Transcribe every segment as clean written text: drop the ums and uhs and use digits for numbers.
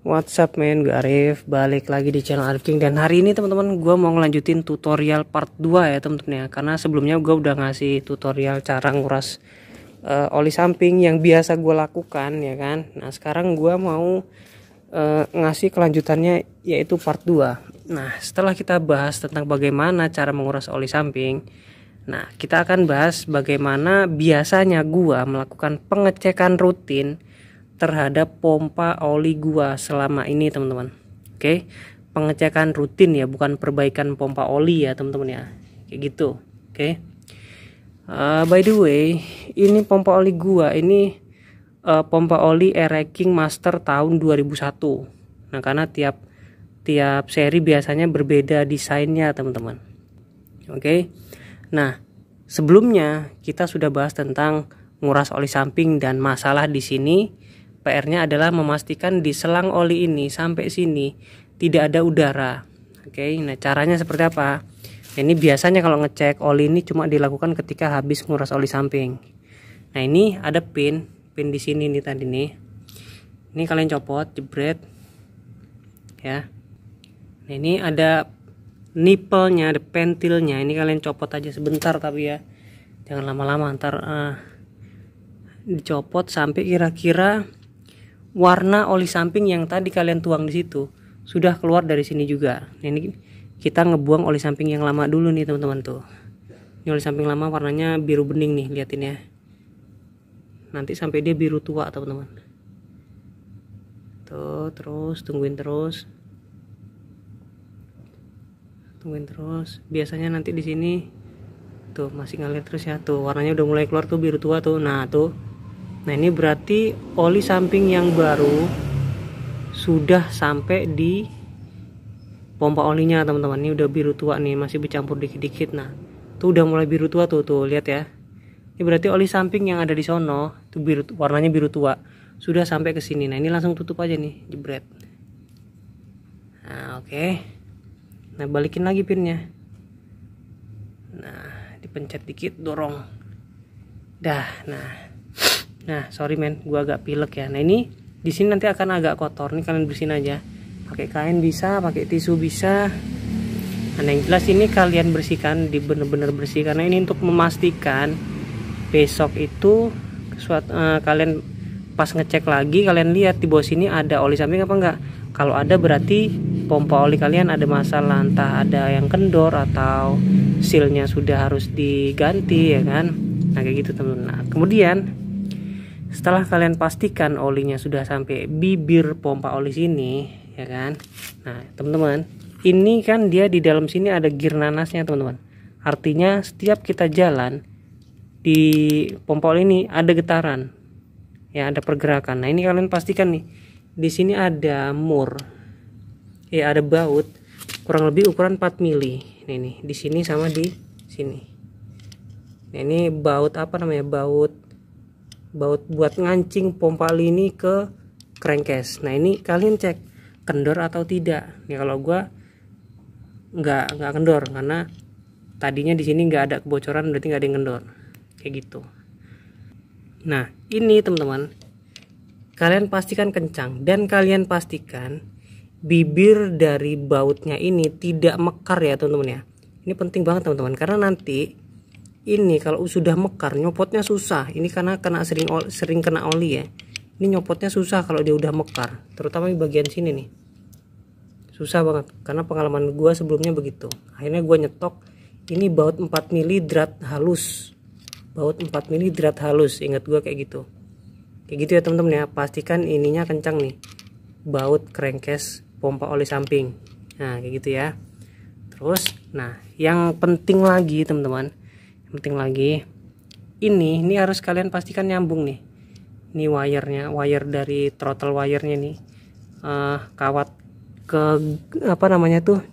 WhatsApp men, gue Arif, balik lagi di channel Arif King. Dan hari ini teman-teman gue mau ngelanjutin tutorial part 2 ya teman-teman ya. Karena sebelumnya gue udah ngasih tutorial cara nguras oli samping yang biasa gue lakukan ya kan. Nah sekarang gue mau ngasih kelanjutannya yaitu part 2. Nah setelah kita bahas tentang bagaimana cara menguras oli samping, nah kita akan bahas bagaimana biasanya gue melakukan pengecekan rutin terhadap pompa oli gua selama ini teman-teman. Oke, pengecekan rutin ya, bukan perbaikan pompa oli ya teman-teman ya, kayak gitu. Oke, by the way, ini pompa oli gua ini pompa oli RX King Master tahun 2001. Nah karena tiap seri biasanya berbeda desainnya teman-teman. Oke, nah sebelumnya kita sudah bahas tentang nguras oli samping, dan masalah di sini PR-nya adalah memastikan di selang oli ini sampai sini tidak ada udara. Oke, nah caranya seperti apa? Nah, ini biasanya kalau ngecek oli ini cuma dilakukan ketika habis nguras oli samping. Nah, ini ada pin di sini nih tadi nih. Ini kalian copot, jebret. Ya. Nah, ini ada nipelnya, ada pentilnya. Ini kalian copot aja sebentar tapi ya. Jangan lama-lama, ntar dicopot sampai kira-kira warna oli samping yang tadi kalian tuang di situ sudah keluar dari sini juga. Nah, ini kita ngebuang oli samping yang lama dulu nih teman-teman tuh. Ini oli samping lama warnanya biru bening nih, liatin ya. Nanti sampai dia biru tua teman-teman. Tuh, terus tungguin terus. Biasanya nanti di sini tuh masih ngalir terus ya tuh. Warnanya udah mulai keluar tuh, biru tua tuh. Nah tuh. Nah ini berarti oli samping yang baru sudah sampai di pompa olinya teman-teman. Ini udah biru tua nih, masih bercampur dikit-dikit. Nah tuh udah mulai biru tua tuh, tuh lihat ya. Ini berarti oli samping yang ada di sono tuh biru, warnanya biru tua, sudah sampai ke sini. Nah ini langsung tutup aja nih, jebret. Nah oke. Nah balikin lagi pinnya. Nah dipencet dikit, dorong. Dah, nah. Nah, sorry men, gua agak pilek ya. Nah, ini di sini nanti akan agak kotor. Nih kalian bersihin aja. Pakai kain bisa, pakai tisu bisa. Nah, yang jelas ini kalian bersihkan, di bener-bener bersih, karena ini untuk memastikan besok itu kalian pas ngecek lagi kalian lihat di bawah sini ada oli samping apa enggak. Kalau ada berarti pompa oli kalian ada masalah, entah ada yang kendor atau sealnya sudah harus diganti ya kan. Nah, kayak gitu teman-teman. Nah, kemudian setelah kalian pastikan olinya sudah sampai bibir pompa oli sini ya kan. Nah teman-teman, ini kan dia di dalam sini ada gear nanasnya teman-teman. Artinya setiap kita jalan di pompa oli ini ada getaran ya, ada pergerakan. Nah ini kalian pastikan nih, di sini ada mur ya, ada baut kurang lebih ukuran 4 mili nih, di sini sama di sini. Nah, ini baut apa namanya, baut buat ngancing pompa oli ini ke crankcase. Nah ini kalian cek kendor atau tidak. Nih kalau gua nggak kendor, karena tadinya di sini nggak ada kebocoran, berarti nggak ada yang kendor, kayak gitu. Nah ini teman-teman, kalian pastikan kencang, dan kalian pastikan bibir dari bautnya ini tidak mekar ya teman-teman ya. Ini penting banget teman-teman, karena nanti ini kalau sudah mekar nyopotnya susah. Ini karena sering kena oli ya. Ini nyopotnya susah kalau dia udah mekar, terutama di bagian sini nih. Susah banget, karena pengalaman gua sebelumnya begitu. Akhirnya gua nyetok ini baut 4 mili drat halus. Baut 4 mili drat halus, ingat gua kayak gitu. Kayak gitu ya teman-teman ya, pastikan ininya kencang nih. Baut crankcase pompa oli samping. Nah, kayak gitu ya. Terus, nah, yang penting lagi teman-teman, ini harus kalian pastikan nyambung nih. Ini wire-nya, wire dari throttle wire-nya nih, kawat ke apa namanya tuh,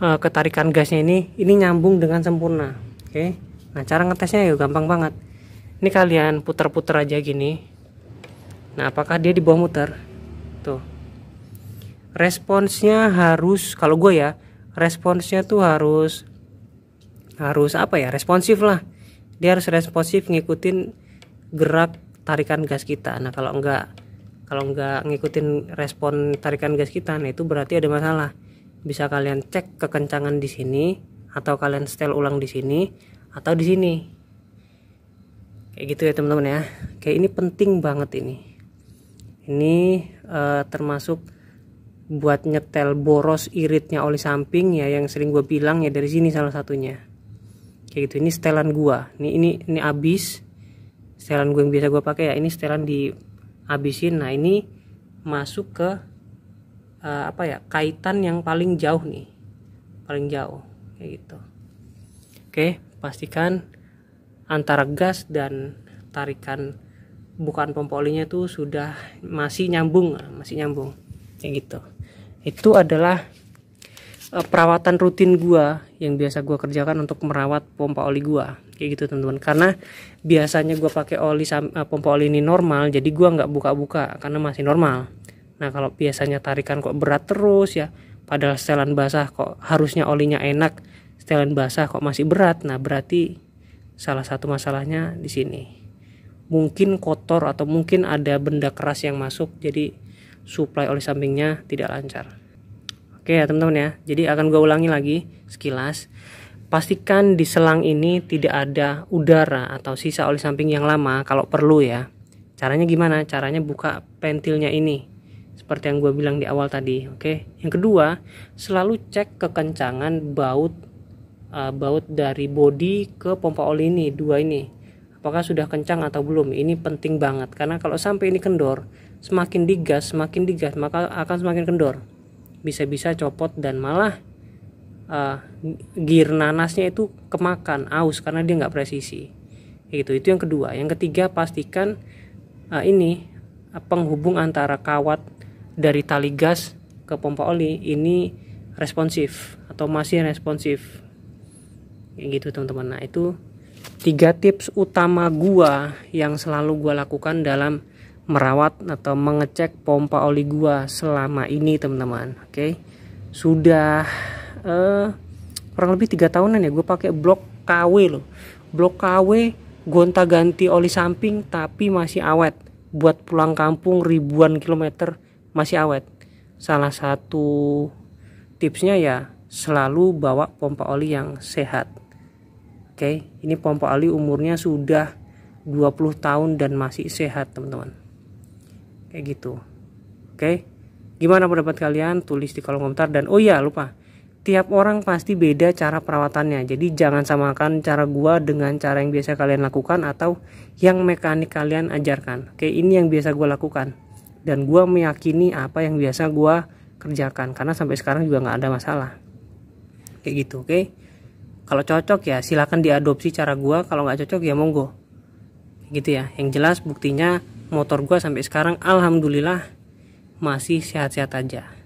ketarikan gasnya ini nyambung dengan sempurna. Oke. Nah cara ngetesnya ya gampang banget. Ini kalian putar-putar aja gini. Nah apakah dia di bawah muter tuh? Responsnya harus, kalau gue ya, responsnya tuh harus apa ya, responsif lah. Dia harus responsif ngikutin gerak tarikan gas kita. Nah kalau enggak, Kalau nggak ngikutin respon tarikan gas kita, nah itu berarti ada masalah. Bisa kalian cek kekencangan di sini, atau kalian setel ulang di sini, atau di sini. Kayak gitu ya teman-teman ya. Kayak ini penting banget ini. Ini termasuk buat nyetel boros iritnya oli samping ya, yang sering gue bilang ya, dari sini salah satunya. Kayak gitu. Ini setelan gue. Ini abis. Setelan gue yang biasa gue pakai ya. Ini setelan di habisin. Nah ini masuk ke kaitan yang paling jauh nih, paling jauh kayak gitu. Oke, pastikan antara gas dan tarikan bukaan pompa olinya itu sudah masih nyambung kayak gitu. Itu adalah perawatan rutin gua yang biasa gua kerjakan untuk merawat pompa oli gua. Kayak gitu teman-teman, karena biasanya gue pakai oli pompa oli ini normal, jadi gue nggak buka-buka karena masih normal. Nah kalau biasanya tarikan kok berat terus ya, padahal setelan basah kok harusnya olinya enak, setelan basah kok masih berat, nah berarti salah satu masalahnya di sini. Mungkin kotor atau mungkin ada benda keras yang masuk, jadi suplai oli sampingnya tidak lancar. Oke ya teman-teman ya, jadi akan gue ulangi lagi sekilas. Pastikan di selang ini tidak ada udara atau sisa oli samping yang lama kalau perlu ya. Caranya gimana? Caranya buka pentilnya ini. Seperti yang gue bilang di awal tadi, oke. Yang kedua, selalu cek kekencangan baut dari bodi ke pompa oli ini, dua ini. Apakah sudah kencang atau belum? Ini penting banget karena kalau sampai ini kendor, semakin digas, maka akan semakin kendor. Bisa-bisa copot dan malah gear nanasnya itu kemakan, aus karena dia nggak presisi. Gitu. Itu yang kedua. Yang ketiga, pastikan penghubung antara kawat dari tali gas ke pompa oli ini responsif atau masih responsif. Kayak gitu teman-teman. Nah itu 3 tips utama gua yang selalu gua lakukan dalam merawat atau mengecek pompa oli gua selama ini teman-teman. Oke, sudah kurang lebih 3 tahunan ya gue pakai blok KW loh. Blok KW gonta-ganti oli samping tapi masih awet. Buat pulang kampung ribuan kilometer masih awet. Salah satu tipsnya ya selalu bawa pompa oli yang sehat. Oke, ini pompa oli umurnya sudah 20 tahun dan masih sehat teman-teman. Kayak gitu. Oke, gimana pendapat kalian? Tulis di kolom komentar. Dan oh iya lupa, tiap orang pasti beda cara perawatannya, jadi jangan samakan cara gua dengan cara yang biasa kalian lakukan atau yang mekanik kalian ajarkan. Oke, ini yang biasa gua lakukan dan gua meyakini apa yang biasa gua kerjakan karena sampai sekarang juga nggak ada masalah kayak gitu. Oke, kalau cocok ya silahkan diadopsi cara gua, kalau nggak cocok ya monggo gitu ya. Yang jelas buktinya motor gua sampai sekarang alhamdulillah masih sehat-sehat aja.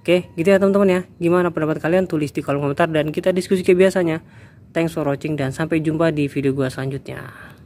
Oke, gitu ya teman-teman ya. Gimana pendapat kalian? Tulis di kolom komentar dan kita diskusi kayak biasanya. Thanks for watching dan sampai jumpa di video gua selanjutnya.